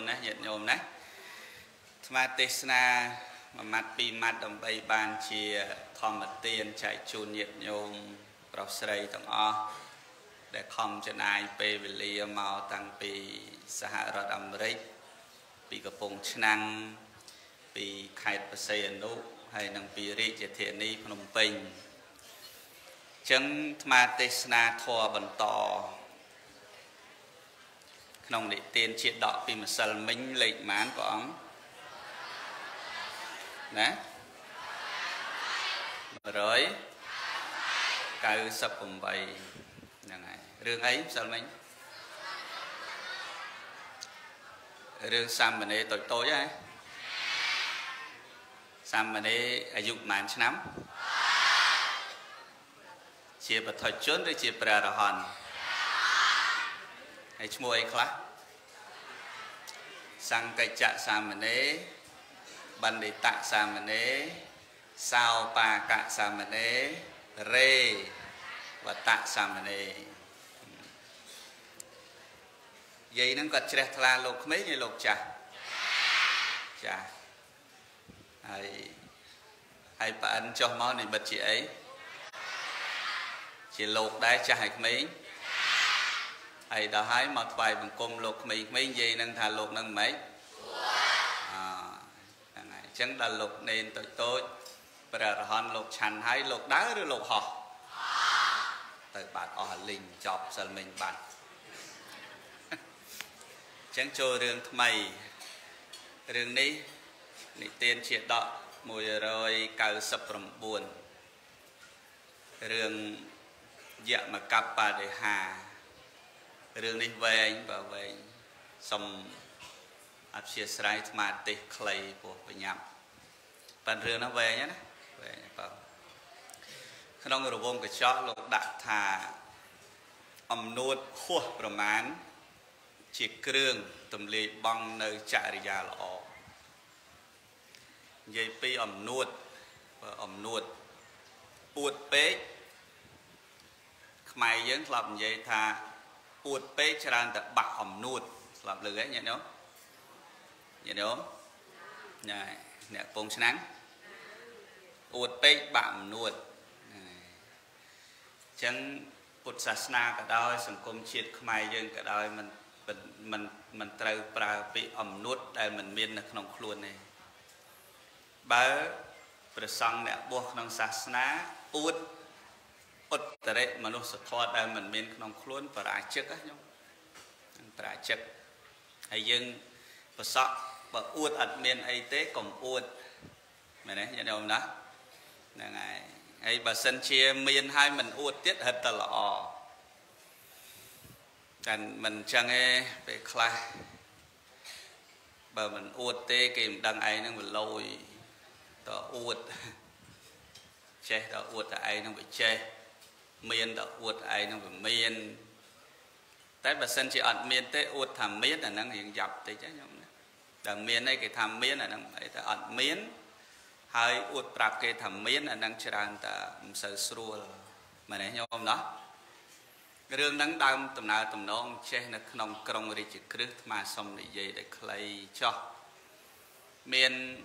Nè nhiệt nhôm nè, mà tesna mà mát pi mát đồng bay ban chia thom mặt tiền chạy chun nhiệt nhôm rau sấy tầng o để không trên ai pe veli màu tăng pi Sahara America pi cà pông năng pi khai pasen đu hay năng pi ri chế thiền ni Phnom Penh chứng mà tesna thua bẩn tò nông để tiền triệt đọ vì mà sờn minh lệnh mán của ông nè rồi cài sập cùng bày này rương ấy sờn minh rương sam bên đây tối tối ấy sam bên đây dục màn chán lắm chia bật thời chốn rồi chia bờ ra hòn hay mua ấy khác sang cái chợ xa mình đấy ban để tạ xa mình đấy sao pa cả xa mình đấy rê và tạ xa mình đấy vậy nó còn trẻ là lục mấy như lục chả chả hay bạn cho món này bật chị ấy chị lục đấy chả hay mấy ai đã hái mặt vài bằng công lục mấy gì năng thà lục năng mấy chẳng là lục nên tội tôi bây giờ hòn lục chăn hay lục đá rồi lục họ tới bạn ở linh chọc sờ mình bạn chẳng cho đường mày đường đi nị tiền triệt đọ mùi rồi cào sập rầm buồn đường dạ mà cặp bà để hà rừng đi về anh bảo vệ xong áp chia sẻ mà tê clay của bệnh nhầm bạn rừng nó về nhé về bảo không người vô cái chó lục đặt thả ẩm nuốt khua bờ mán chỉ cường tầm lì băng nơi chạy ra lọ dây pi ẩm nuốt uột bế mày vẫn làm dây thả uột pe tràn tại bạc hầm nuột làm lừa ấy nhận nhớ này nè bông nắng uột pe bạc nuột chẳng Phật Sasna cả đời sùng công triệt Khmer dân cả đời mình trâu pra bị ẩm nuột đây mình miên là không luôn này bá bờ sông nè buộc nông Sasna uột ớt đấy mà nó sẽ thoát ra mình bên nòng khốn và rải chất á nhung rải chất hay dưng và sọ và uất ẩn miền ấy tế còn uất mày đấy nhận đồng đó là ngày ấy bà sân chia miền hai mình uất tiết hết tờ lọ cần mình chẳng nghe về khai bà mình uất tê kìm đằng ấy nó mình lôi tờ uất che tờ uất tờ ấy nó bị che miền đã uất ai nó cũng miền, tại bà sân chỉ ăn miền tới uất thầm miến là nó hiện dập tới chứ nhom này, đằng miền này cái thầm miến là nó phải ta ăn miến, hay uất bạc cái thầm miến là nó chỉ ăn ta sờ sùa mà này nhom đó, cái đường nắng đam tầm nào tầm nong che nó nong krong rồi chỉ cứ mà xong lại về để lấy cho miền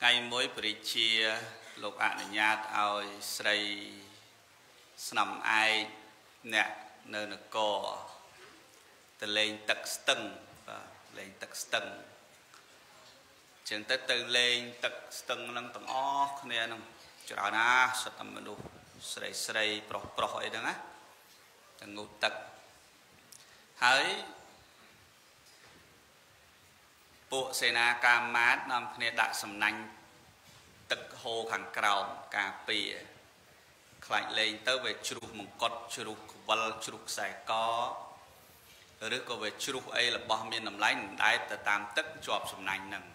ngày mỗi buổi chiều lục ăn ở nhà ao sấy nằm ai nè nơi nó cò từ lên tật tưng lên tật tưng trên tới từ lên tật tưng lăng tận o này nè chỗ nào na sập tầm mình đủ sậy sậy pro pro ấy đó á tận ngụ tật hỡi bộ sena cam mát nằm này đại sầm nành tật hồ khẳng cầu cà pì lại lên tới về chụp một cột chụp vần chụp sài có rồi có về chụp ấy là bao miền nằm lái đại từ tam tức chọp sầm nành nằng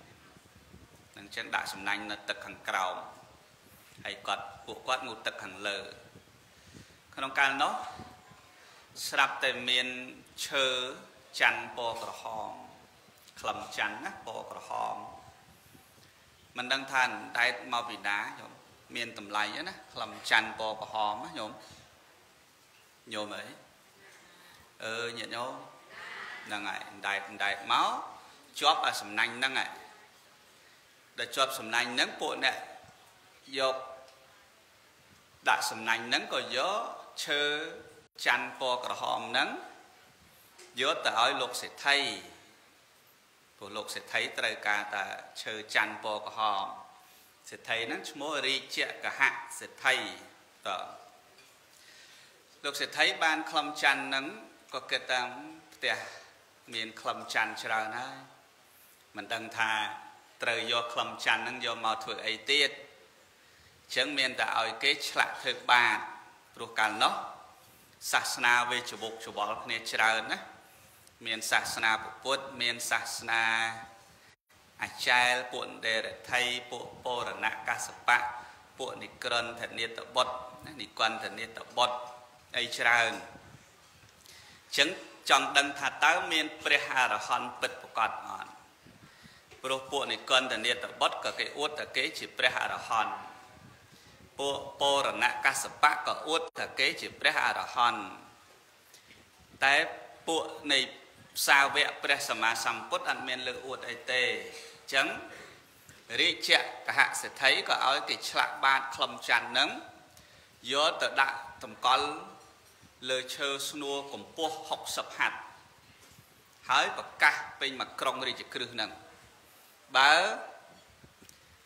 nằng trên đại sầm nành là tật hàng cào hay cột bộ quát ngụ tật hàng lờ cái nông can đó sập tại miền chơ chăn bò cỏ hòm khầm chăn á bò cỏ hòm mình đang than đại mau bị đá miền tầm lầy á làm chăn bò và hòm á nhôm nhôm ấy nhận nhôm là ngày đại máu chóp à sầm nành năng ạ, để chóp sầm nành nắng bụi nè, dọc đã sầm nành nắng có gió chơ chăn po cả hòm nắng, gió tới lục sẽ thay, bộ lục sẽ thấy trời cả ta chơ chăn po cả hòm, sẽ thấy nắng mùa rì chẹt cả hạ sẽ thay, đó, lục sẽ thấy ban khom chăn nắng có cái tam tè miền khom chăn chờ này mình đang thà trời do khom chăn đang do màu thuở ấy tiết chẳng miền đã ở cái lạ thời bàn ruột cạn nó sasna về chủ bộc chủ bảo này chờ nữa miền sasna bột miền sasna ai trai bột để thay bột po là nạ cá sấu bột nị cơn thành nị tập bột nị quan thành nị tập bột ấy chờ chẳng chọn đăng thà táo miền Preharahon bật bộc cọt on, bộ bộ này con thần niệm bớt cả cái uất cả cái chỉ Preharahon, bộ bộ là nã cá sấu bạc cả uất cả cái chỉ Preharahon, tại bộ này sao vẽ Presamasambut ăn miền lự uất ai tê, chấm rị chẹt cả hạ sẽ thấy có áo cái chạ ban khom tràn nấm, gió tự đại tầm con lời chơi snua của po học sập hạt hỏi và cả bên mặt krong đi chỉ kêu nằng bá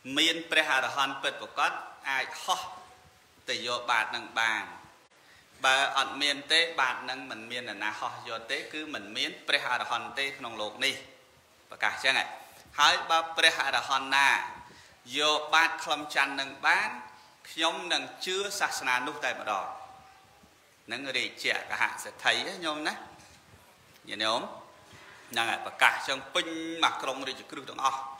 miền Preharahon bật của con ai ho từ do bạt nằng bàn bá ăn miền tây bạt nằng mình miền là na ho do tây cứ mình miền Preharahon tây nòng lộc đi và cả chứ này hỏi bá Preharahon na do bạt khom chăn nằng bán nhóm nằng chưa sạch na nút tay mà đỏ nâng rì chẹt cả hạ sẽ thấy nhóm nè như nhóm năng ạ và cả trong pin mặc rồng rì chụp đồng o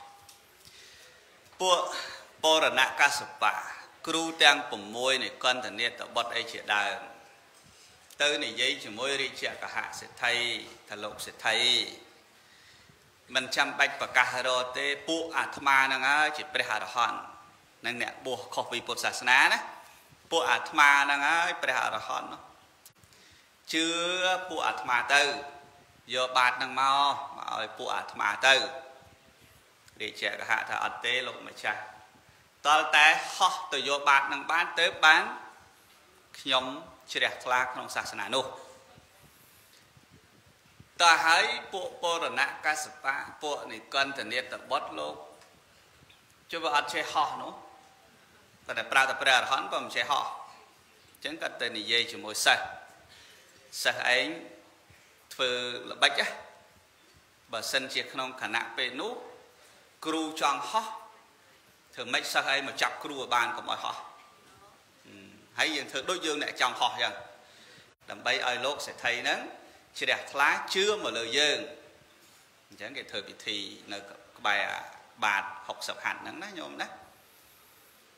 bộ bộ là nạ ca sập bả kêu tang bùm môi này con thần niệm tạo bật ai chẹt đời tới này giấy chụp môi rì chẹt cả hạ sẽ thấy thà lộc sẽ thấy mình chăm bạch và cả rồi tê bộ atma năng á chỉ Preharahon năng nè bộ copy bộ sát na nè bộ atma năng á Preharahon chưa bộ atma từ do bạt năng mau mà ơi bộ atma từ để trẻ cả hạ thà ăn tê lục mà cha toàn té ho từ do bạt năng bán tới bán nhóm trẻ lạc trong sạch nà nô ta hãy bộ bộ nạ ca spa bộ này cần thần niệm tập bớt lục cho vợ ăn chơi ho nữa ta để prata Preharahon và mình chơi ho chẳng cần tên này dây chỉ mỗi sợi sợi ánh phơi là bách á bà sân chiếc non khả nặng về nút kêu tròn ho thường mấy sợi ấy mà chặt kêu ở bàn của mọi họ hãy dừng thử đối dương lại tròn ho rằng đầm bay ai lốt sẽ thấy nắng chỉ đẹp lá chưa mà lời dương chẳng cái thời bị thì là bài bà học sập hẳn nắng đó nhôm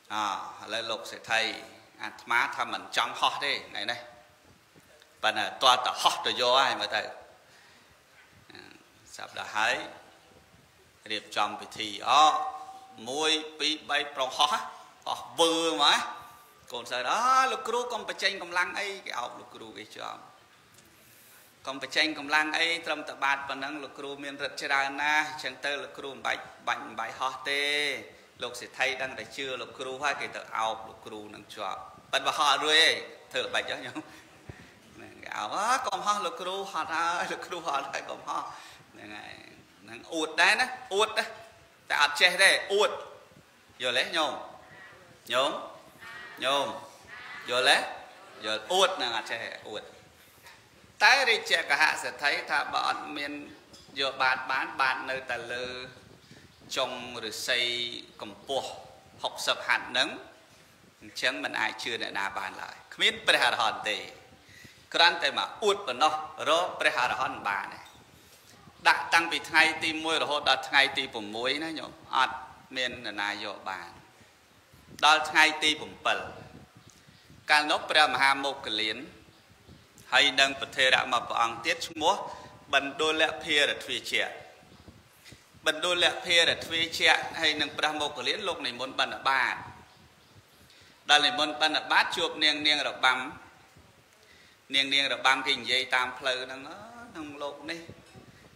đó lời lục sẽ thầy atma tham mình trong họ đi này này và là toa tỏ họ rồi do ai mà thầy sắp đã hái điệp trong vị thì ó môi bị bay trong họ họ vừa mà còn sau đó lục ru con phải tranh cầm lăng ấy cái áo lục ru cái cho con phải tranh cầm lăng ấy trong tập bát và năng lục ru miền rất chia ra na chẳng tới lục ru bạch bành bạch họ tê lục sẽ thay đang để chưa lục kêu hoa cái tờ áo lục kêu năng cho bật vào họ rồi thử bài cho nhau áo á còn ho lục kêu họ ra lục kêu họ lại còn ho này này năng uột đấy tại ăn che đấy uột giờ lẽ nhôm giờ lẽ giờ uột năng ăn che uột tái đi che cả hạ sẽ thấy thà bọn miền giờ bán nơi tờ lư trong rồi xây cầm po học sập hạt nắng chẳng mình ai chưa để na bàn lại miết Preharahon thì còn tại mà uất bẩn nó rồi Preharahon bà này đã tăng bị thay tim môi rồi họ đặt thay tim bụng mũi nó nhộn ọt miền là na dọ bàn đặt thay tim bụng bẩn càng lúc Preharahon một cái liến hay đang bật thề đã mà bọn tiết múa bần đôi lẽ phe là thủy triệt bần đôi lệ phê để thuê chẹn hay nâng bầm một cái lục này muốn bần ở bàn đây này muốn bần ở bát chuột niêng ở bầm niêng ở bầm kinh dây tam phơi đang lục này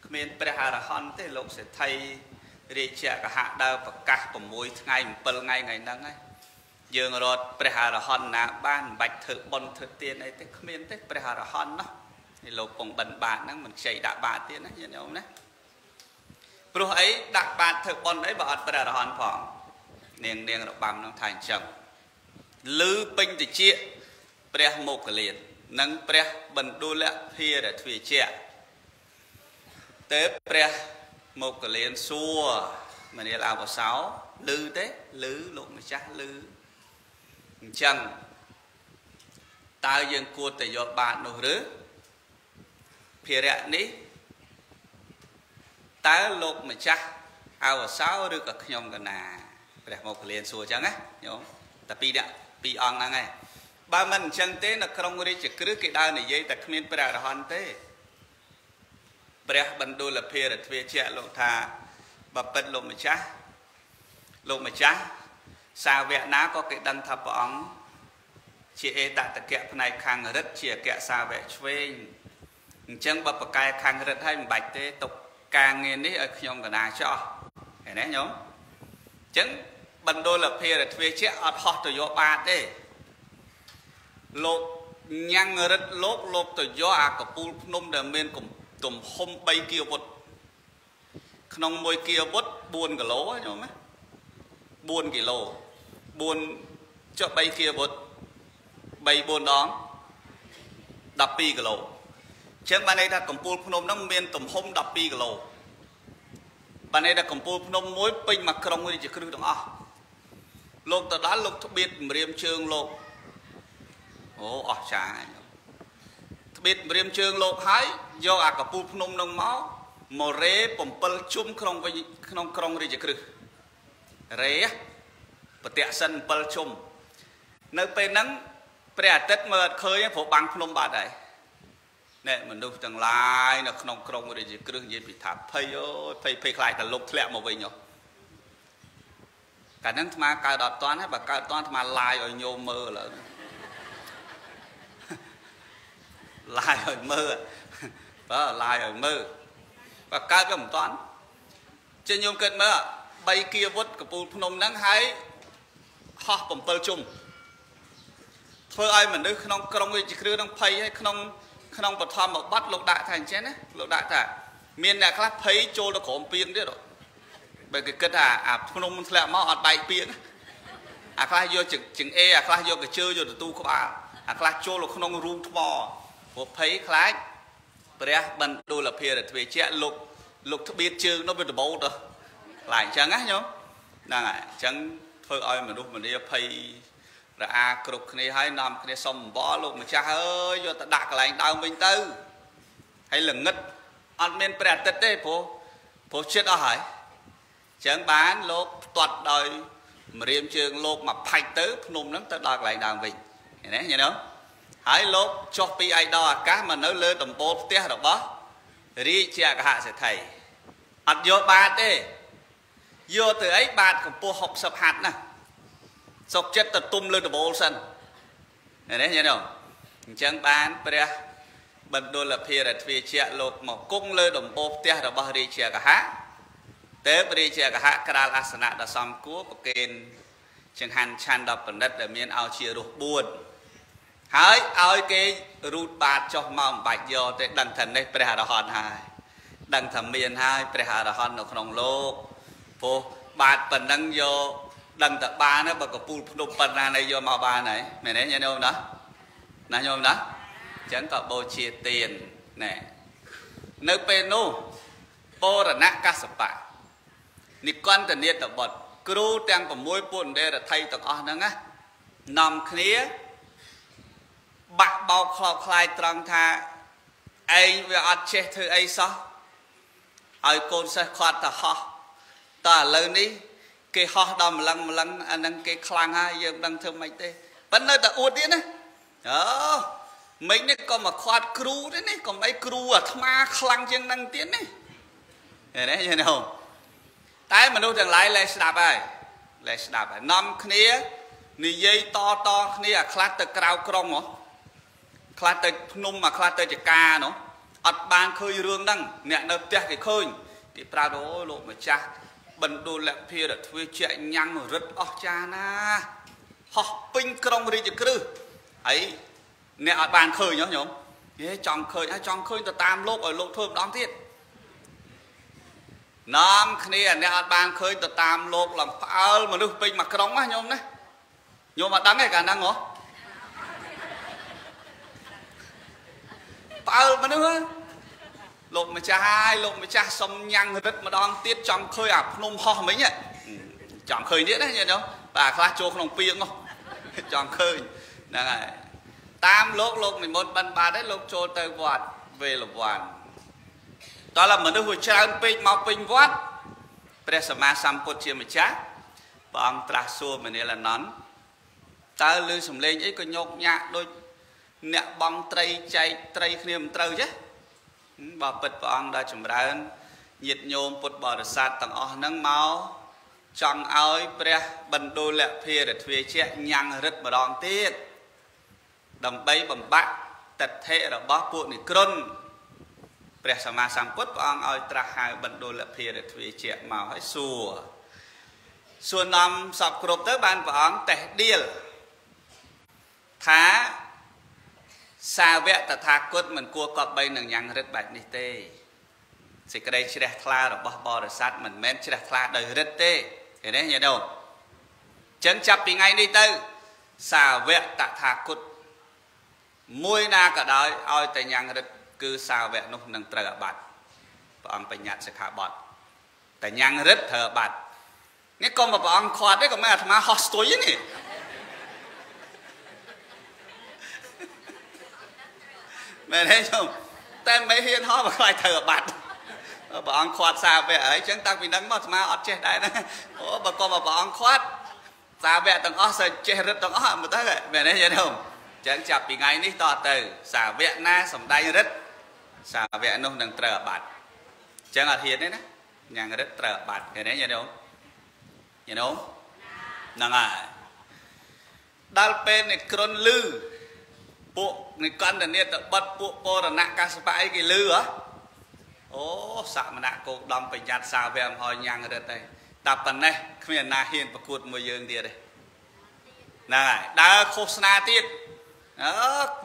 miền Bắc Hà Hòn thế lộc sẽ thay để che cả hạ đào và cả bầm môi ngày một ngày ngày nắng ấy giờ người đọt Bắc Hà Hòn là ban bạch thự bồn thự tiền này thế miền Bắc Hà Hòn đó thì lộc cùng bẩn bạt năng mình chạy đạp bạt tiền đấy như nhau đấy rồi ấy đạp bạt thự bồn ấy bảo Bắc Hà Hòn phỏng niềng niềng đạp bầm nó thành chậm lư binh thì chia Bắc một cái liền năng Bắc bẩn đôi lẹ kia để thủy che tế pre một cái liền xua mà để làm vào sáu lư tế lư lộn mà chắc lư chẳng tao dân cua tại do bạn nổ rứ phía rẽ ní tao lộn mà chắc ao vào sáu được các nhóm gần nà pre một cái liền xua chẳng á nhớ ta pi đã pi on là ngay ba mình chân tế là không có đi chỉ cứ cái đau này dây ta không biết pre là hoàn tế bẹt bận đôi là phê để thuê che lộ thà và bận lộ mà chá sao vẽ ná có cái đăng tháp bóng chị e tại tạc kẹp này khang rất chia kẹp sao vẽ thuê chân bắp cái khang rất hay bạch thế tục càng nghe đấy ở nhom cả nà cho thế đấy nhom chứng bận đôi là phê để thuê che ở hot từ gió ba thế lộ nhang rất lốp lốp từ gió à của pul nôm đầm bên cùng tụm hôm bay kia vụt nông môi kia vụt buồn cả lỗ ấy nhôm ấy buồn kỷ lỗ buồn cho bay kia vụt bay buồn đó đập pi cả lỗ trên ban đây ta cầm pul nông nông miền tụm hôm đập pi cả lỗ ban đây ta cầm pul nông mối pin mặc krong người chỉ khử đồng à lột từ đó lột thúc biệt riêng trường lột ồ chả biệt riêng trường lột hái do à cặp phu nông nông máu màu rễ bầm bẩn chum không với không không gì chứ rễ bật tẹt sân bẩn chum nơi bên nắng bẹt tết mệt khơi phổ bằng nông bà đấy nè mình đâu từng lại nó không không gì chứ gì bị thả phơi phơi phơi lại cả lục lẹ một mình nhở cả nắng mà cả đợt toán hết và cả toán mà lại rồi nhô mơ là lại rồi mơ và lại ở mơ và ca cầm toán trên nhôm cơn mơ bay kia vớt của bùn nông nắng hái hoa bầm bơ chung thôi ai mà nước không người chỉ cứ đang phơi hay không bật tham mà bắt lục đại thành chết đấy lục đại thả miền này khác phơi trôi là khổ piêng đấy rồi bởi cái cơn à bùn nông là mau hoạt bay piêng à khai vô chừng e à khai vô cái chơi vô tu các bạn à khai trôi là không rung thò một phơi khai bẹt bận đôi là phê để thuê che lục lục thúc biệt chương nó biết được bầu rồi lại chẳng á nhở đang à chẳng thôi ơi mà lúc mình đi phê là à cực này 2 năm này xong bỏ lục mà cha ơi do ta đặt lại đau mình tư hay là ngất ăn men bẹt tết đấy phố chết ở hải chẳng bán lục tuột đời mà riêng chương lục mà phải tới nôm lắm ta đặt lại đàng mình này nhớ không hãy lốp cho pi ai đo cá mà nó lên tầm bột té đọc bó đi chè cả hạ sẽ thầy ăn vô ba tê vô từ ấy bạn của cô học sập hạt nè sọc chết tập tung lên tầm bột sân này đấy nhớ không chẳng bán bè bận đôi là phe là phe chè lốp mà cung lên tầm bột té đọc bó đi chè cả hạ té đi chè cả hạ cả là sanh đã xong cú của kênh chẳng hạn chan đập phần đất để miền ao chia được buồn hãy ơi cái rút bát cho mầm bạch vô để đằng thần này phải là hòn hai đằng thầm miền hai phải là hòn nó không lốp phố bát phần đằng vô đằng tập ba nó bật cặp đục phần ra này vô màu ba này mày đấy nhớ đâu đó nãy nhôm đó chẳng có bồi chia tiền nè nơi bên nô bồ là nát cá sấu bạc nị con thần niên tập bật kêu trang của mối buồn đây là thay tập on nữa á nằm khía bạc bao khò khai trăng tha anh về ăn chết thứ ấy sao ai con sẽ khoát ta ho ta lớn đi cái ho đầm lăng anh đang cái khang ha giờ đang thơm mày tê vẫn nơi ta uất đi nè mình đấy còn mà khoát cừu đấy nè còn mấy cừu à tham ăn khang chân đang tiến nè đấy như thế nào tái mà đâu chẳng lại sập ai lại sập ai năm kia nị dây to kia khát từ cào còng hả คลาดแต่พนมมาคลาดแต่จะกาเนาะ Ất bang khơi rương đăng nè nợ tiếc cái khơi thì pra đó lộ mà cha bần đồ lẹ phía đã thuê chạy nhang rất ốc cha na học pin krong ri chứ ấy nè Ất bang khơi nhớ nhớ cái chọn khơi ta tam lốp ở lộ thơm đón thiết nam kia nè Ất bang khơi ta tam lốp làm phao mà nước pin mà krong á nhôm đấy nhôm mà đắng cái cả năng ngó phao mà nữa lộp mà cha hai lộp mà cha xong nhang rất mà đón tiết chọn khơi à nôm ho mấy nhỉ chọn khơi nhất đấy nhỉ đâu bà khá chô không piêng không chọn khơi này tam lốc lốc này một bàn bà đấy lốc trôi tới quạt về là quạt đó là mình đưa hồi trang pin màu pin quát presma sampochia mà chát bằng trasu mình đây là nón ta lươn sầm lên ấy còn nhọc nhạt đôi nẹt bằng tray chạy tray niềm trâu chứ bà bật bằng đã chủng ra nhiệt nhôm bật bỏ được sạt tầng ở nắng máu trong áo pre bần đôi lẹ phê để thuê che nhang rất mà đòn tiết đầm bay bầm bạc tật hệ là bó cuộn thì cơn bè sàm ma sàm quất ông ơi tra hai bận đôi lập hiền để thuê chẹt màu hãy xùa xùa nằm sập cột tới bàn của ông tẻ điên thá xa vẹn tật thà quất mình cua cọp bay nằng nhang rất bạch nít tê xịt cái đây chỉ đẹp là bó bò để sát mình men chỉ đẹp là đời rất tê thế đấy nhớ đâu chấn chập thì ngay đi tư xa vẹn tật thà quất môi na cả đời ôi tại nhang rất cứ sao vẹn nông nâng trở bạt và ông phải nhặt sẽ khá bọt tại nhang rất thở bạt nếu con mà ông khoa đấy còn mẹ mà hót tối nhỉ mẹ thấy không tên mấy hiên ho mà khoai thở bạt bà ông khoa sao vẹn ấy chẳng ta vì nắng mà ọt chết đấy đấy ủa bà con mà bà ông khoa sao vẹn tầng ọt sẽ chết rất tầng ọt mà tới vậy mẹ thấy vậy không chẳng chạp vì ngay ní to từ xả vẹn na sầm đai rất xả vẹn nông đằng trở bạt chẳng là thiệt đấy nè nhà rất trở bạt cái đấy nhà đâu nhà đâu nàng à đal pen này cơn lư bộ này con đàn niên bật bộ po đàn nặng ca sợi cái lư á ô xả mà nặng cổ đầm phải nhặt xả vẹn hồi nhà rất đây tập phần này không phải na hiền và cuột mùi dương đi đây này đã khô na tiết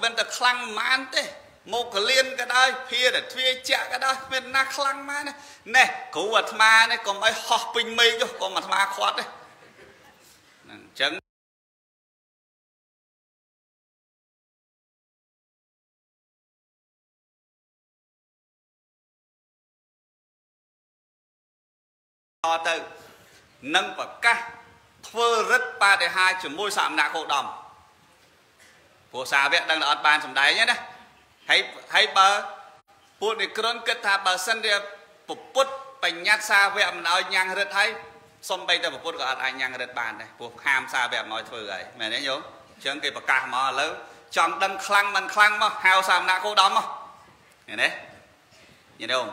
bên ta khăng man thế một cái liên cái đây phía để thuê chạ cái đây bên na khăng man này nè cứu vật ma này còn mấy họp bình mây chứ còn mặt ma khoát đấy trứng to từ nâng vào ca thưa rất ba để hai chấm môi sạm nạc hộ đồng của xà vẹn đang là ớt bàn sầm đáy nhé đấy hãy bờ buồn để cơn kết thả bờ sân để phục bút bành nhát xà vẹn nói nhang rất hay xong bây giờ phục bút gọi anh nhang rất bàn này buộc ham xà vẹn nói thử vậy mẹ đấy nhớ chẳng kịp bậc cả mà lớn chọn đâm khăng mình khăng mà hào sạm nạc hộ đồng không này đấy nhìn đâu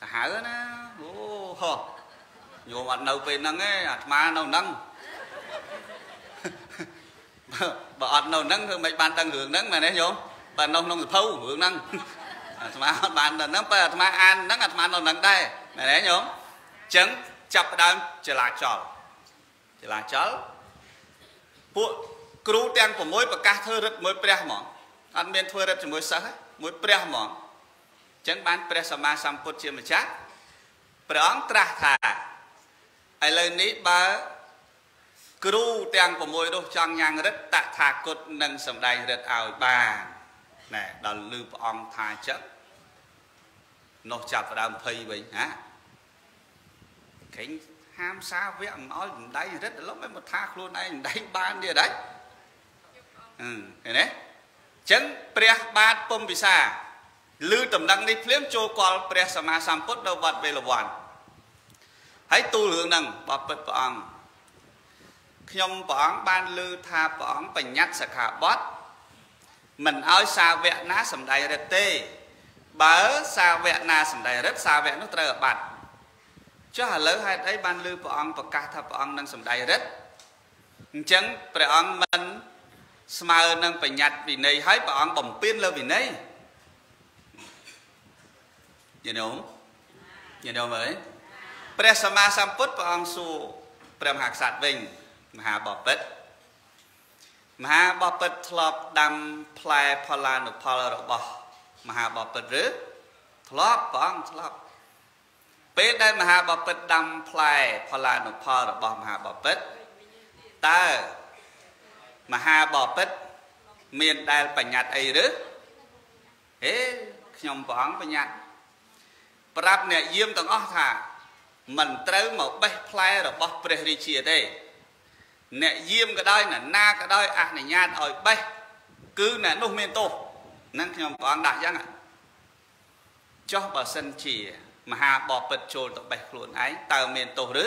xà há nữa ô ho nhiều mặt nấu về nâng ấy, mà nấu nâng bà ọt nấu nâng thường mấy bàn tăng hưởng nâng mà đấy nhôm bà nông nông thâu hưởng nâng mà bàn nâng bà mà ăn nâng mà nấu nâng đây mà đấy nhôm trứng chập đám chỉ là chó phụ cừu đen của mỗi bà cá thưa rất mỗi bè mỏng ăn bên thưa rất chỉ mỗi sớ mỗi bè mỏng trứng bán bè sầm ma sầm cột chiên mà chát bẻng tra thà ai lên ní ba kêu tiếng của môi đôi chàng nhang rất tạ thà cột nâng sầm đai rất ảo bà nè đòn lư ông thà chậm nô chạp đam phây vậy hả cánh ham xa với ông nói đáy rất là lắm mấy một thà luôn này đáy ban đi đấy thế đấy chấn pre ba pom bị xa lư tầm đăng đi phím cho con pre sama samput đầu vật về là hoàn hãy tu luyện năng và bật bỏng nhom bỏng ban lư tha bỏng bành nhát sạc hạ bót mình ơi xa vẹn ná sầm đầy rệt tê bớ xa vẹn ná sầm đầy rết xa vẹn nó trở bạt chứ hả lỡ hai đấy ban lư bỏng và ca tha bỏng năng sầm đầy rết chẳng bỏng mình sma năng bành nhát vì này hãy bỏng bỏng pin là vì này Nhìn đúng mới.ព្រះ Sama Samput ព្រះអង្គសួរព្រះមហាក្សត្រវិញមហាបព្វិទ្ធធ្លាប់ដាំផ្លែផល្លានុផលរបស់មហាបព្វិទ្ធឬធ្លាប់បងធ្លាប់ពេលដែលមហាបព្វិទ្ធដាំផ្លែផល្លានុផលរបស់មហាបព្វិទ្ធតើមហាបព្វិទ្ធមានដែលបញ្ញត្តិអីឬហេខ្ញុំព្រះអង្គបញ្ញត្តិប្រាប់អ្នកយាមទាំងអស់ថា អ្នកយាមក៏ដោយណាក៏ដោយអនុញ្ញាតឲ្យបេះគឺអ្នកនោះមានទោសហ្នឹងខ្ញុំព្រះអង្គដាក់អញ្ចឹងចុះបើសិនជាមហាបព្វិទ្ធចូលទៅបេះខ្លួនឯងតើមានទោសឬ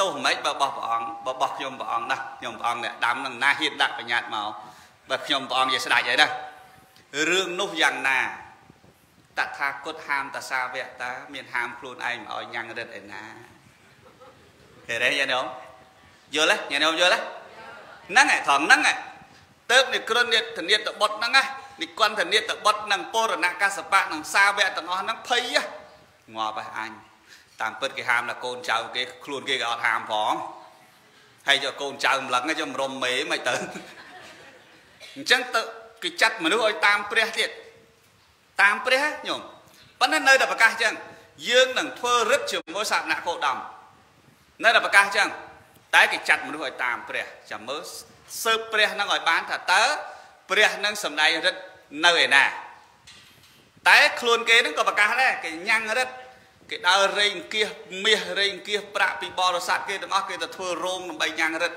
ទោសមិនបើបោះព្រះអង្គបោះខ្ញុំព្រះអង្គដាក់ខ្ញុំព្រះអង្គអ្នកដាំនឹងណាហ៊ានដាក់បញ្ញត្តិមកបើខ្ញុំព្រះអង្គនិយាយស្ដេចអីដែររឿងនោះយ៉ាងណា Tạc tha cốt ham tạc xa vẹt ta miền ham khuôn anh mà oi nhang rớt ở nà. Thế đấy nhá đúng. Vô lấy, nhá đúng vô lấy. Nâng ấy, thỏng nâng ấy. Tớp này cơn nhiệt thần nhiệt tập bọt nâng ấy. Nị quan thần nhiệt tập bọt nâng bô rồi nạ ca sập bạc nâng xa vẹt tầng o nâng phây á. Ngọt bài anh. Tạm bớt cái ham là con cháu cái khuôn kia gọt ham phóng. Hay cho con cháu lắng cho rôm mế mày tớ. Chẳng tự cái chặt mà nó tam pre thiệt. Tam Preh nhung, vẫn là nơi đặt bậc cao chăng, dương đẳng thưa rất trường mối sạm nạ cổ đầm, nơi đặt bậc cao chăng, tái kịch chặt một đôi Tam Preh, chẳng mớ sơ Preh nó gọi bán thà tớ, Preh nâng sầm này rất nơi nè, tái khuôn kế nó còn bậc cao đấy, cái nhang rất, cái đào rình kia, mía rình kia, bạ bị bò sát kia, đừng nói kia là thưa rôm bay nhang rất,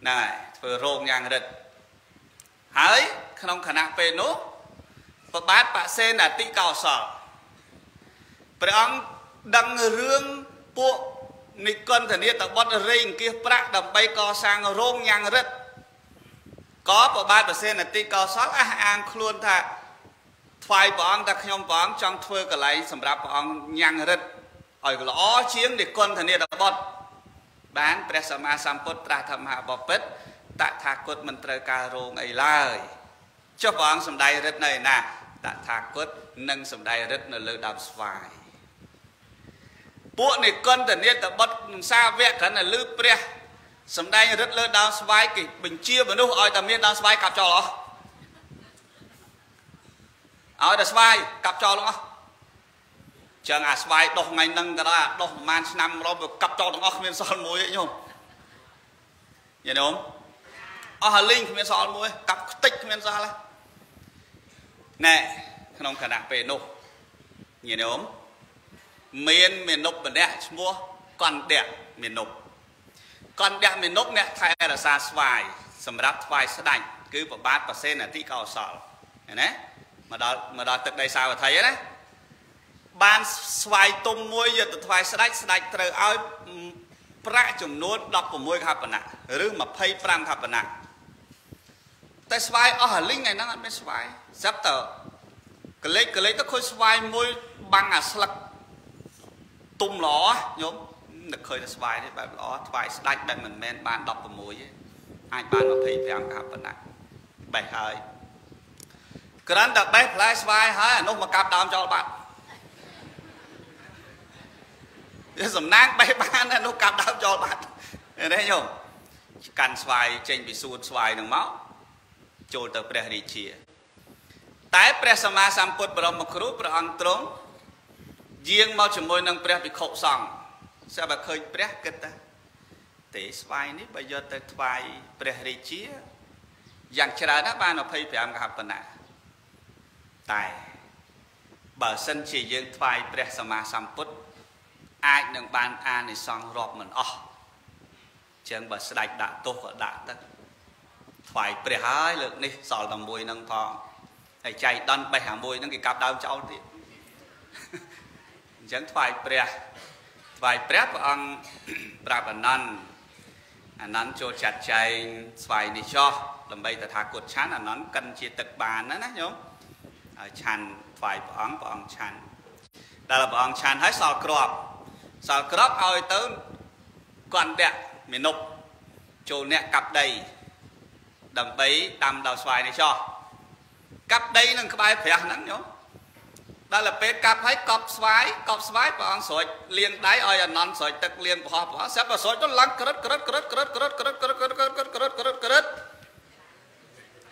này thưa rôm nhang rất, hỡi không khả năng về nốt. Bát bạ sen là tị cào sở. Bởi ông đăng rương bộ nịch quân thần niên tạc bọt rình kia bạc đầm bay co sang rôn nhang rứt. Có bát bạ sen là tị cào sở án khuôn thạc. Thoài bỏ ông đặc nhóm bỏ ông trong thơ cả lấy sầm rạp bỏ ông nhang rứt. Ở lõ chiến nịch quân thần niên tạc bọt. Bánព្រះ Sama Samput ra thầm hạ bọt bít. Tạ thạc cốt mình trời ca rôn ấy lời. Cho bỏ ông sầm đáy rứt này nè. Đã thả cốt nâng sầm đáy rất là lưu đạp xoài. Bộ này con thần niên ta bất xa vẹt khá là lưu bè. Sầm đáy rất lưu đạp xoài kì bình chia bởi nụ ôi ta miên đạp xoài cặp cho lọ. Ôi đạp xoài cặp cho lọ. Chẳng à xoài đọc ngay nâng cái đó à đọc màn năm rồi cặp cho lọ miên xôn mùi ấy nhung. Nhìn đúng không? Ở Hà Linh miên xôn mùi cặp tích miên xôn lạ. Nè, không khả năng về nụ. Nhìn ốm miền nụ bởi đẹp mua. Con đẹp miền nụ. Con đẹp miền nụ nè thay là xa xoài. Sầm rắp xoài xa đành. Cứ bỏ bát và xên là tí cao sọ. Mà đó thực đây sao mà thấy đấy. Bán xoài tôm môi giờ tự thoài xa đạch trời ơi. Pra chùm nốt đọc của môi khắp bản nạ. Rưng mà phây pram khắp bản nạ. Tại xoài ở Hà Linh này nó ăn bên xoài. Sắp tờ cái lấy các khối xoài môi băng à sạc tung ló nhóm được khơi là xoài thì bạn ló xoài sạch bạn mình men bạn đọc vào mối ai bạn nó thấy em cặp bạn này bảy hơi cái đó đặt bếp lái xoài hả nó mà cặp đam cho bạn giờ sầm nang bảy ban nó cặp đam cho bạn đấy nhung cắn xoài trên bị sụt xoài đường máu trôi từ bể đi chia. Tạiព្រះ Sama Samput Brahma Kuruព្រះ អង្គ ទ្រង់ យាង មក ជាមួយ នឹង ព្រះ ភិក្ខុ សង្ឃ ស្អាប់ ឃើញ ព្រះ គិត ថា ទេ ស្វាយ នេះ បើ យក ទៅ ថ្វាយ ព្រះ រាជា យ៉ាង ច្រើន ណាស់ បាន 25 កហបណៈ តែ បើ សិន ជា យើង ថ្វាយ ព្រះ Sama Samput អាច នឹង បាន អានិសង្ឃ រាប់ មិន អស់ ចឹង បើ ស្ដេច ដាក់ ទោស ក៏ ដាក់ ទៅ ថ្វាយ ព្រះ ហើយ លើក នេះ សល់ តែ មួយ នឹង ផងchạy đón bày hàng môi nó cái cặp đau cháu thì chẳng phải prep ông prap anh năn cho chặt chạy phải đi cho làm bây giờ thả cột chán là nón cần chia tật bàn đó nhớ chăn phải bọn chăn đây là bọn chăn hết sò crop ao tới còn đẹp miền nục cho nè cặp đầy đầm bấy đầm đào xoài này cho cặp đây là cái bài phải ăn nắng nhớ đó là pe cặp thấy cọp xoáy và ăn sỏi liền đáy ơi ăn non sỏi tật liền bỏ xếp vào sỏi nó lăn cất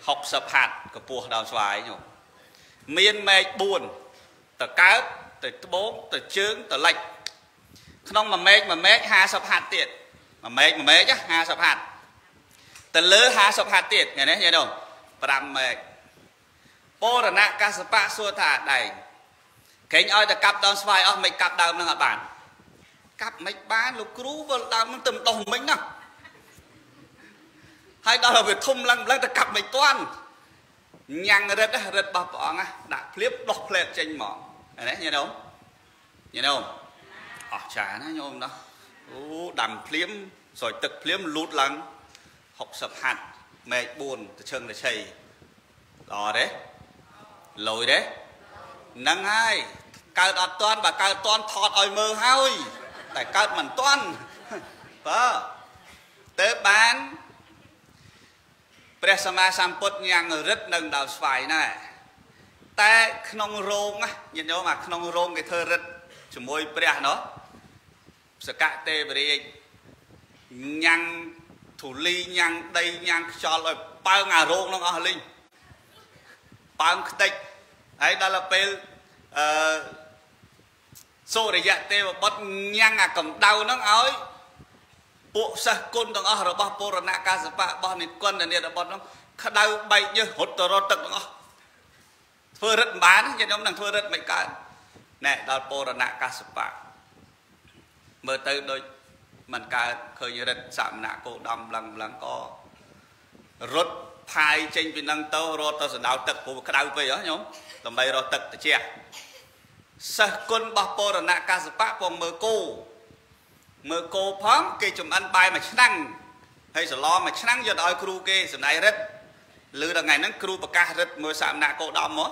học sập hạt của buộc đào xoáy nhung miên mê buồn từ cá từ bố từ trứng từ lạnh không mà mê hà sập hạt tiệt mà mê chứ hà sập hạt từ lứa hà sập hạt tiệt ngày đấy nhớ đâu làm mê bố là nã cá sập bạ xua thả đầy cái ơi là cặp đào xoáy ơi mấy cặp đào nó là bản cặp mấy bán lục rú vào đào nó tầm đồng mình nào hay đó là việc thung lăng lăng ta cặp mấy toan nhang rệt á rệt bập bọng á đã clip đọc lên trên mỏng đấy nhớ không ở trà nó nhôm đó đầm phím rồi tực phím lút lăng học sập hạt mẹ buồn từ trường là chày đó đấy lồi đấy nắng ai cao đọt toan và cao toan thọt ơi mơ hôi tại cao mình toan vợ tới bán Prasama samput nhang rất nâng đào xoài này ta không rôn á nhìn nhau mà không rôn cái thơ rất chỉ môi pre nó sẽ cạ tê về nhang thủ ly nhang đây nhang cho lời bao ngà rôn nó ngò linh bao tích ấy đó là pel số để dạ tê và bắt nhang à cầm đau nó ấy bộ sạc côn đồng ở đó bao bồn nạ cá sấu bạc bao nhiêu con này là bọn nó đau bay như hột tơ rót tật nó thưa rất bán nhưng ông đang thưa rất mấy cái nè đào bồn nạ cá sấu bạc mở từ đôi mình cá khởi như đất sạm nạ cổ đầm lằng lằng co rốt phai trên bên năng tơ rót tơ đào tật của đau về đó nhom tầm bay rót tật chia sạc côn bao bồn nạ cá sấu bạc còn mở cô mơ cô phóng kê chùm ăn bài mà năng hay sổ lo mà năng cho đòi cựu kê sổ này rất lư là ngày nắng cựu bà ca rất mơ sạm nạ cô đom mớ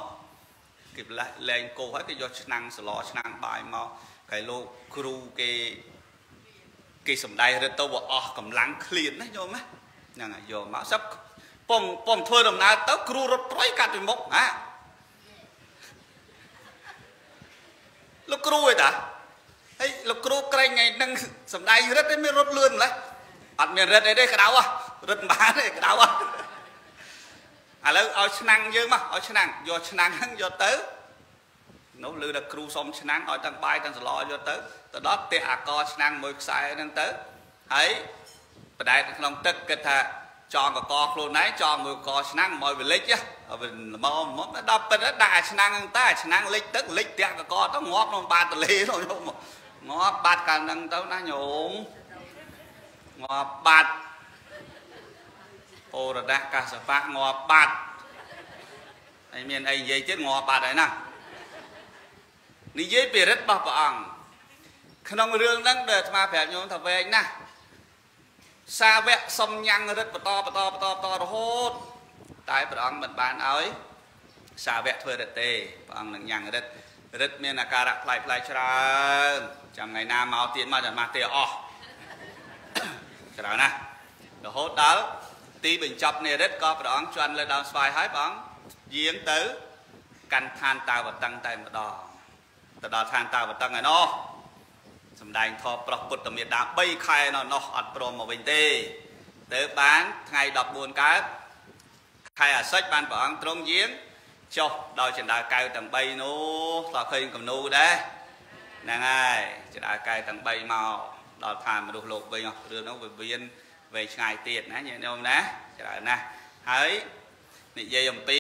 kịp lại lên cô hết cái do năng sổ lo năng bài mà cái lô cựu kê kê sổ này rất tâu bỏ cầm lắng liền đấy nhôm á nàng giờ mà sắp bom bom thôi đồng nào tớ cựu rất trói cả tụi mốc á lúc cựu ấy ta lục cừu cây ngày nâng sầm đai rất đấy mới rốt lươn đấy, ăn miền rất đấy đấy cái đau à, rất bá đấy cái đau à, à lâu ở năng dơ mà ở năng, do năng do tớ, nấu lư đặc cừu xong năng ở tăng bay tăng lo do tớ, từ đó tệ à co năng mới xài năng tớ, ấy, và đại long tất cái thà cho cả co luôn đấy cho người co năng mọi về lịch chứ, ở bên mông mông đập bên đất đại năng ta năng lịch tất lịch tệ cả co tớ ngót non ba tờ lê rồi đâu mà ngọt bạt cả nâng tao ná nhộn ngọt bạt ô rồi đá cả sở phá ngọt bạt anh miền anh dây chết ngọt bạt đấy nè ní dây bìa rất bọc bỏng không rương đăng đợt mà phải nhộn thật về anh nè xa vẹn xong nhăn rất bà to rồi hốt tại bà ông mình bán áo ấy xa vẹn thôi đất tê bà ông nâng nhăn rất rất miền là cà rạc lại lại tràn chẳng ngày nào máu tiền mà chẳng mà tiền o cái đó nè đồ hốt đó tí bình chọc này rất có đón cho anh lên đào xoài hái bóng giếng tứ căn than tàu và tăng tay một đò từ đó than tàu và tăng này nó sầm đành thọ bọc bột tầm nhiệt đá bay khai nó ọt prom ở bên tê tớ bán ngày đọc buồn cá khai ở sách ban bóng trong giếng cho đòi trên đá cay tầm bay nó là khi cầm nu đấy nàng ai trên đá cay tầm bay màu đòi thàm mà đục lột về ngọc đưa nó về viên về ngày tiệt nè như hôm nè trên đá nè ấy nị dây dòng pi